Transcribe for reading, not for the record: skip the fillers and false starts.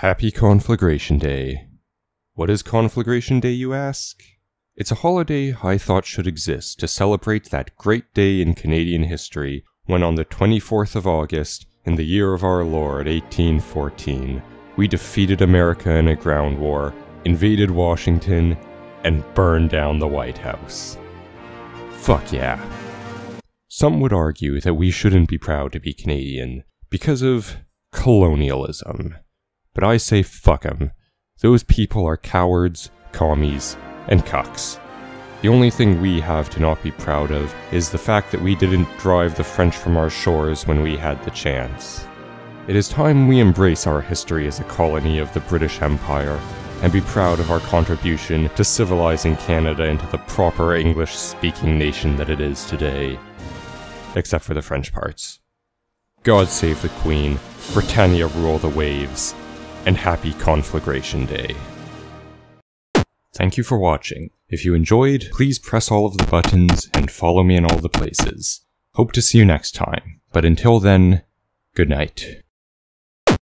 Happy Conflagration Day. What is Conflagration Day, you ask? It's a holiday I thought should exist to celebrate that great day in Canadian history when on the 24th of August, in the year of our Lord, 1814, we defeated America in a ground war, invaded Washington, and burned down the White House. Fuck yeah. Some would argue that we shouldn't be proud to be Canadian because of colonialism. But I say fuck 'em. Those people are cowards, commies, and cucks. The only thing we have to not be proud of is the fact that we didn't drive the French from our shores when we had the chance. It is time we embrace our history as a colony of the British Empire and be proud of our contribution to civilizing Canada into the proper English-speaking nation that it is today. Except for the French parts. God save the Queen, Britannia rule the waves, and happy Conflagration Day. Thank you for watching. If you enjoyed, please press all of the buttons and follow me in all the places. Hope to see you next time, but until then, good night.